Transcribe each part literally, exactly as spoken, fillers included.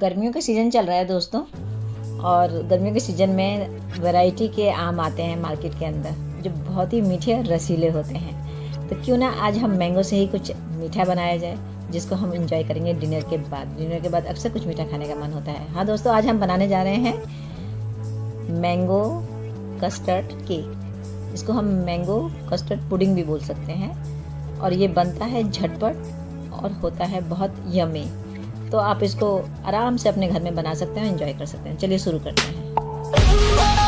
गर्मियों का सीज़न चल रहा है दोस्तों, और गर्मियों के सीज़न में वैरायटी के आम आते हैं मार्केट के अंदर, जो बहुत ही मीठे और रसीले होते हैं। तो क्यों ना आज हम मैंगो से ही कुछ मीठा बनाया जाए, जिसको हम एंजॉय करेंगे डिनर के बाद। डिनर के बाद अक्सर कुछ मीठा खाने का मन होता है। हाँ दोस्तों, आज हम बनाने जा रहे हैं मैंगो कस्टर्ड केक। इसको हम मैंगो कस्टर्ड पुडिंग भी बोल सकते हैं, और ये बनता है झटपट और होता है बहुत यमी। तो आप इसको आराम से अपने घर में बना सकते हैं, एंजॉय कर सकते हैं। चलिए शुरू करते हैं। नमस्कार,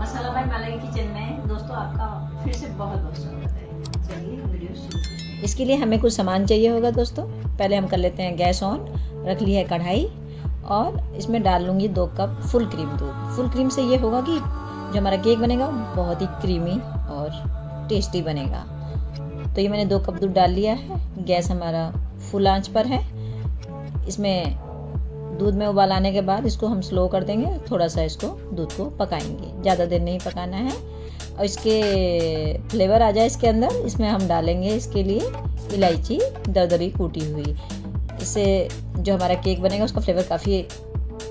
मसाला बाय माला किचन में दोस्तों आपका फिर से बहुत बहुत स्वागत है। चलिए वीडियो शुरू करते हैं। इसके लिए हमें कुछ सामान चाहिए होगा दोस्तों। पहले हम कर लेते हैं गैस ऑन, रख ली है कढ़ाई, और इसमें डाल लूँगी दो कप फुल क्रीम दूध। फुल क्रीम से ये होगा कि जो हमारा केक बनेगा बहुत ही क्रीमी और टेस्टी बनेगा। तो ये मैंने दो कप दूध डाल लिया है। गैस हमारा फुल आंच पर है। इसमें दूध में उबाल आने के बाद इसको हम स्लो कर देंगे, थोड़ा सा इसको दूध को पकाएंगे, ज़्यादा देर नहीं पकाना है। और इसके फ्लेवर आ जाए इसके अंदर, इसमें हम डालेंगे इसके लिए इलायची दरदरी कूटी हुई। इससे जो हमारा केक बनेगा उसका फ्लेवर काफ़ी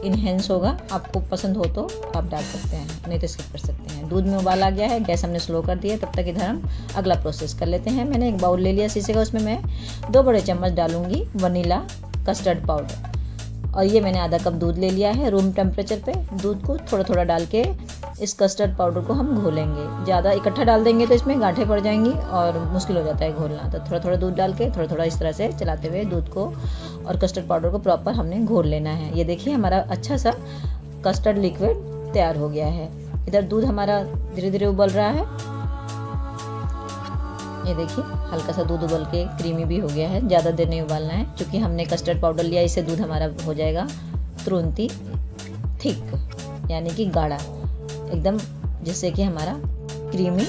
इन्हेंस होगा। आपको पसंद हो तो आप डाल सकते हैं, नहीं तो स्किप कर सकते हैं। दूध में उबाल आ गया है, गैस हमने स्लो कर दिया। तब तक इधर हम अगला प्रोसेस कर लेते हैं। मैंने एक बाउल ले लिया शीशे का, उसमें मैं दो बड़े चम्मच डालूंगी वनीला कस्टर्ड पाउडर। और ये मैंने आधा कप दूध ले लिया है। रूम टेम्परेचर पे दूध को थोड़ा थोड़ा डाल के इस कस्टर्ड पाउडर को हम घोलेंगे। ज़्यादा इकट्ठा डाल देंगे तो इसमें गांठें पड़ जाएंगी और मुश्किल हो जाता है घोलना। तो थोड़ा थोड़ा दूध डाल के थोड़ा थोड़ा इस तरह से चलाते हुए दूध को और कस्टर्ड पाउडर को प्रॉपर हमने घोल लेना है। ये देखिए हमारा अच्छा सा कस्टर्ड लिक्विड तैयार हो गया है। इधर दूध हमारा धीरे धीरे उबल रहा है। ये देखिए हल्का सा दूध उबल के क्रीमी भी हो गया है। ज़्यादा देर नहीं उबालना है, क्योंकि हमने कस्टर्ड पाउडर लिया, इससे दूध हमारा हो जाएगा तुरंत ही थिक, यानी कि गाढ़ा एकदम, जिससे कि हमारा क्रीमी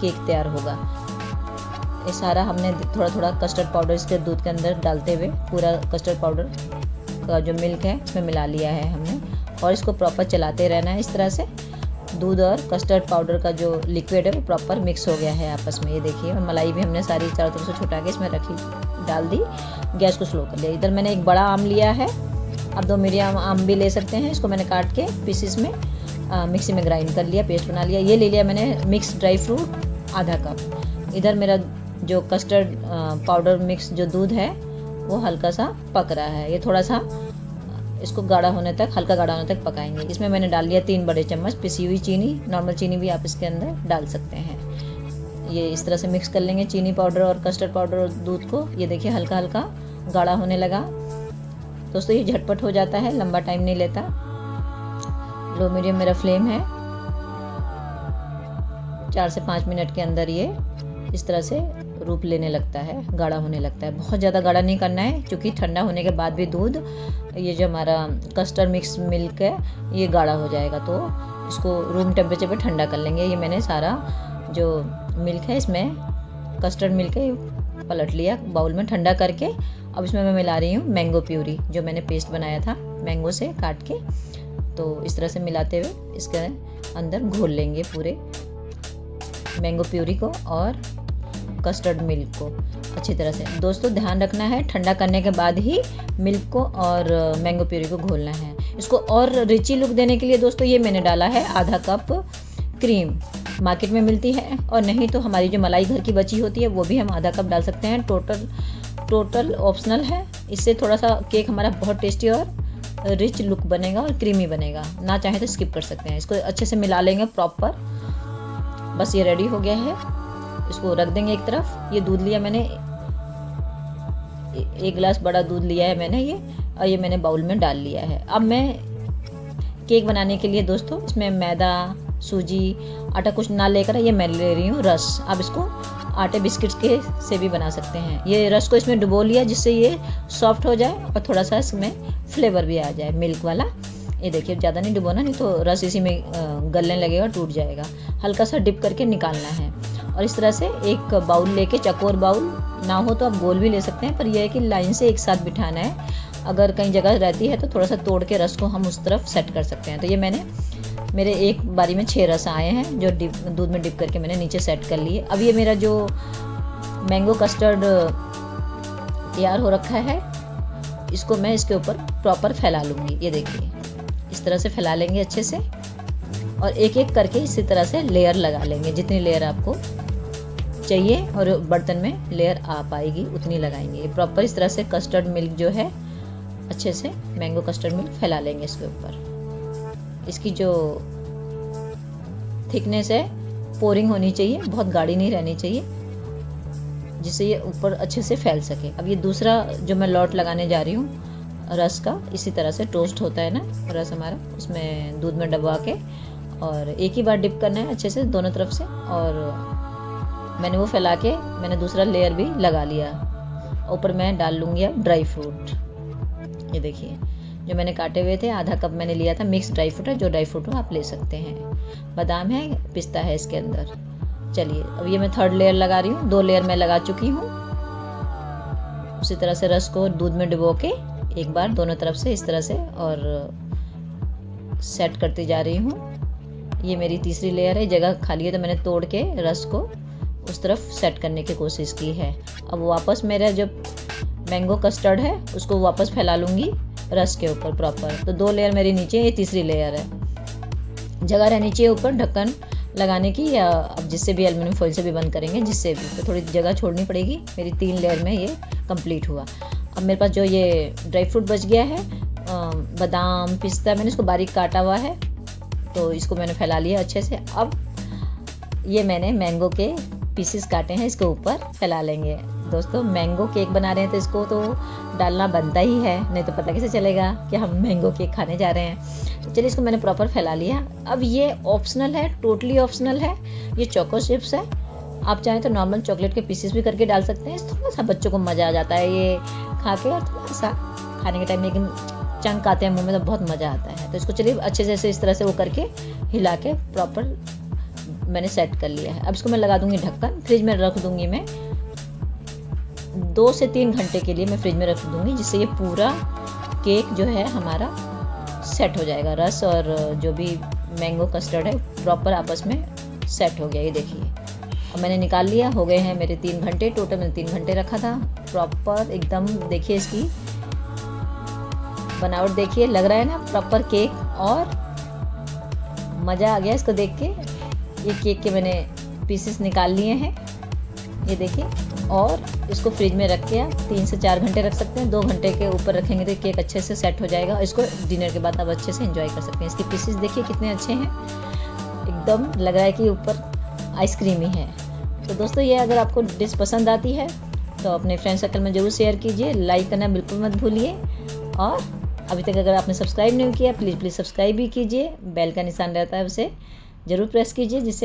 केक तैयार होगा। ये सारा हमने थोड़ा थोड़ा कस्टर्ड पाउडर इसके दूध के अंदर डालते हुए पूरा कस्टर्ड पाउडर का जो मिल्क है इसमें मिला लिया है हमने, और इसको प्रॉपर चलाते रहना है। इस तरह से दूध और कस्टर्ड पाउडर का जो लिक्विड है वो प्रॉपर मिक्स हो गया है आपस में। ये देखिए, और मलाई भी हमने सारी चारों तरफ से छुटा के इसमें रखी डाल दी। गैस को स्लो कर लिया। इधर मैंने एक बड़ा आम लिया है, आप दो मीडियम आम भी ले सकते हैं। इसको मैंने काट के पीसेस में आ, मिक्सी में ग्राइंड कर लिया, पेस्ट बना लिया। ये ले लिया मैंने मिक्स ड्राई फ्रूट आधा कप। इधर मेरा जो कस्टर्ड पाउडर मिक्स जो दूध है वो हल्का सा पक रहा है। ये थोड़ा सा इसको गाढ़ा होने तक, हल्का गाढ़ा होने तक पकाएंगे। इसमें मैंने डाल लिया तीन बड़े चम्मच पिसी हुई चीनी। नॉर्मल चीनी भी आप इसके अंदर डाल सकते हैं। ये इस तरह से मिक्स कर लेंगे चीनी पाउडर और कस्टर्ड पाउडर और दूध को। ये देखिए हल्का हल्का गाढ़ा होने लगा दोस्तों। ये झटपट हो जाता है, लंबा टाइम नहीं लेता। लो मीडियम मेरा फ्लेम है। चार से पाँच मिनट के अंदर ये इस तरह से रूप लेने लगता है, गाढ़ा होने लगता है। बहुत ज़्यादा गाढ़ा नहीं करना है, क्योंकि ठंडा होने के बाद भी दूध, ये जो हमारा कस्टर्ड मिक्स मिल्क है, ये गाढ़ा हो जाएगा। तो इसको रूम टेम्परेचर पे ठंडा कर लेंगे। ये मैंने सारा जो मिल्क है इसमें कस्टर्ड मिल्क है पलट लिया बाउल में ठंडा करके। अब इसमें मैं मिला रही हूँ मैंगो प्यूरी, जो मैंने पेस्ट बनाया था मैंगो से काट के। तो इस तरह से मिलाते हुए इसके अंदर घोल लेंगे पूरे मैंगो प्यूरी को और कस्टर्ड मिल्क को अच्छी तरह से। दोस्तों ध्यान रखना है, ठंडा करने के बाद ही मिल्क को और मैंगो प्यूरी को घोलना है। इसको और रिची लुक देने के लिए दोस्तों ये मैंने डाला है आधा कप क्रीम, मार्केट में मिलती है, और नहीं तो हमारी जो मलाई घर की बची होती है वो भी हम आधा कप डाल सकते हैं। टोटल टोटल ऑप्शनल है। इससे थोड़ा सा केक हमारा बहुत टेस्टी और रिच लुक बनेगा और क्रीमी बनेगा। ना चाहे तो स्किप कर सकते हैं। इसको अच्छे से मिला लेंगे प्रॉपर। बस ये रेडी हो गया है, इसको रख देंगे एक तरफ। ये दूध लिया मैंने, एक गिलास बड़ा दूध लिया है मैंने ये, और ये मैंने बाउल में डाल लिया है। अब मैं केक बनाने के लिए दोस्तों इसमें मैदा, सूजी, आटा कुछ ना लेकर ये मैं ले रही हूँ रस। आप इसको आटे बिस्किट्स के से भी बना सकते हैं। ये रस को इसमें डुबो लिया, जिससे ये सॉफ्ट हो जाए और थोड़ा सा इसमें फ्लेवर भी आ जाए मिल्क वाला। ये देखिए ज़्यादा नहीं डुबोना, नहीं तो रस इसी में गलने लगेगा, टूट जाएगा। हल्का सा डिप करके निकालना है। और इस तरह से एक बाउल लेके, चकोर बाउल ना हो तो आप गोल भी ले सकते हैं, पर यह है कि लाइन से एक साथ बिठाना है। अगर कहीं जगह रहती है तो थोड़ा सा तोड़ के रस को हम उस तरफ सेट कर सकते हैं। तो ये मैंने मेरे एक बारी में छः रस आए हैं, जो डिप दूध में डिप करके मैंने नीचे सेट कर लिए। अब ये मेरा जो मैंगो कस्टर्ड तैयार हो रखा है। इसको मैं इसके ऊपर प्रॉपर फैला लूँगी। ये देखिए, इस तरह से फैला लेंगे अच्छे से और एक एक करके इसी तरह से लेयर लगा लेंगे। जितनी लेयर आपको चाहिए और बर्तन में लेयर आ पाएगी उतनी लगाएंगे। प्रॉपर इस तरह से कस्टर्ड मिल्क जो है अच्छे से मैंगो कस्टर्ड मिल्क फैला लेंगे इसके ऊपर। इसकी जो थिकनेस है पोरिंग होनी चाहिए, बहुत गाढ़ी नहीं रहनी चाहिए, जिससे ये ऊपर अच्छे से फैल सके। अब ये दूसरा जो मैं लॉट लगाने जा रही हूँ रस का, इसी तरह से टोस्ट होता है ना रस हमारा, उसमें दूध में डबवा के और एक ही बार डिप करना है अच्छे से दोनों तरफ से। और मैंने वो फैला के मैंने दूसरा लेयर भी लगा लिया। ऊपर मैं डाल लूँगी अब ड्राई फ्रूट। ये देखिए जो मैंने काटे हुए थे, आधा कप मैंने लिया था। मिक्स ड्राई फ्रूट है, जो ड्राई फ्रूट हो आप ले सकते हैं। बादाम है, पिस्ता है इसके अंदर। चलिए अब ये मैं थर्ड लेयर लगा रही हूँ। दो लेयर मैं लगा चुकी हूँ। उसी तरह से रस को दूध में डुबो के एक बार दोनों तरफ से इस तरह से और सेट करती जा रही हूँ। ये मेरी तीसरी लेयर है। जगह खाली है तो मैंने तोड़ के रस को उस तरफ सेट करने की कोशिश की है। अब वापस मेरा जो मैंगो कस्टर्ड है उसको वापस फैला लूँगी रस के ऊपर प्रॉपर। तो दो लेयर मेरी नीचे, ये तीसरी लेयर है। जगह रहनी चाहिए ऊपर ढक्कन लगाने की, या अब जिससे भी एल्युमिनियम फॉइल से भी बंद करेंगे जिससे भी, तो थोड़ी जगह छोड़नी पड़ेगी। मेरी तीन लेयर में ये कंप्लीट हुआ। अब मेरे पास जो ये ड्राई फ्रूट बच गया है, बादाम, पिस्ता, मैंने इसको बारीक काटा हुआ है तो इसको मैंने फैला लिया अच्छे से। अब ये मैंने मैंगो के पीसेस काटे हैं, इसके ऊपर फैला लेंगे। दोस्तों मैंगो केक बना रहे हैं तो इसको तो डालना बनता ही है, नहीं तो पता कैसे चलेगा कि हम मैंगो केक खाने जा रहे हैं। तो चलिए इसको मैंने प्रॉपर फैला लिया। अब ये ऑप्शनल है, टोटली ऑप्शनल है। ये चोको चिप्स है, आप चाहें तो नॉर्मल चॉकलेट के पीसेस भी करके डाल सकते हैं। थोड़ा सा बच्चों को मज़ा आ जाता है ये खा के, और थोड़ा सा खाने के टाइम लेकिन चंक आते हैं मुँह में तो बहुत मज़ा आता है। तो इसको चलिए अच्छे से इस तरह से वो करके हिला के प्रॉपर मैंने सेट कर लिया है। अब इसको मैं लगा दूंगी ढक्कन, फ्रिज में रख दूंगी मैं दो से तीन घंटे के लिए। मैं फ्रिज में रख दूंगी जिससे ये पूरा केक जो है हमारा सेट हो जाएगा। रस और जो भी मैंगो कस्टर्ड है प्रॉपर आपस में सेट हो गया। ये देखिए अब मैंने निकाल लिया। हो गए हैं मेरे तीन घंटे टोटल। मैंने तीन घंटे रखा था प्रॉपर एकदम। देखिए इसकी बनावट देखिए, लग रहा है ना प्रॉपर केक, और मज़ा आ गया इसको देख के। ये केक के मैंने पीसेस निकाल लिए हैं ये देखिए, और इसको फ्रिज में रख के आप तीन से चार घंटे रख सकते हैं। दो घंटे के ऊपर रखेंगे तो केक अच्छे से सेट हो जाएगा। इसको डिनर के बाद आप अच्छे से एंजॉय कर सकते हैं। इसके पीसेस देखिए कितने अच्छे हैं, एकदम लग रहा है कि ऊपर आइसक्रीम ही है। तो दोस्तों ये अगर आपको डिश पसंद आती है तो अपने फ्रेंड सर्कल में ज़रूर शेयर कीजिए। लाइक करना बिल्कुल मत भूलिए, और अभी तक अगर आपने सब्सक्राइब नहीं किया प्लीज़ प्लीज़ सब्सक्राइब भी कीजिए। बेल का निशान रहता है उसे ज़रूर प्रेस कीजिए, जिससे